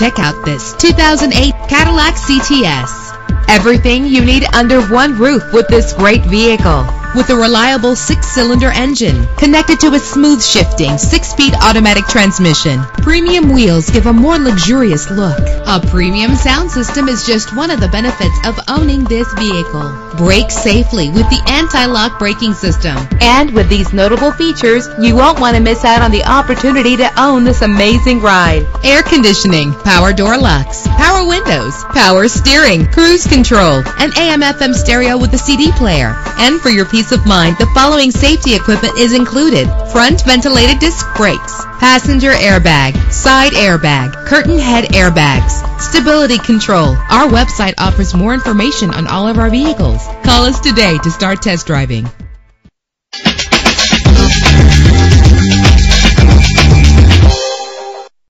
Check out this 2008 Cadillac CTS. Everything you need under one roof with this great vehicle. With a reliable 6-cylinder engine connected to a smooth shifting 6-speed automatic transmission, premium wheels give a more luxurious look. A premium sound system is just one of the benefits of owning this vehicle. Brake safely with the anti-lock braking system. And with these notable features, you won't want to miss out on the opportunity to own this amazing ride. Air conditioning, power door locks, power windows, power steering, cruise control, an AM/FM stereo with a CD player. And for your peace of mind, the following safety equipment is included: front ventilated disc brakes, passenger airbag, side airbag, curtain head airbags, stability control. Our website offers more information on all of our vehicles. Call us today to start test driving.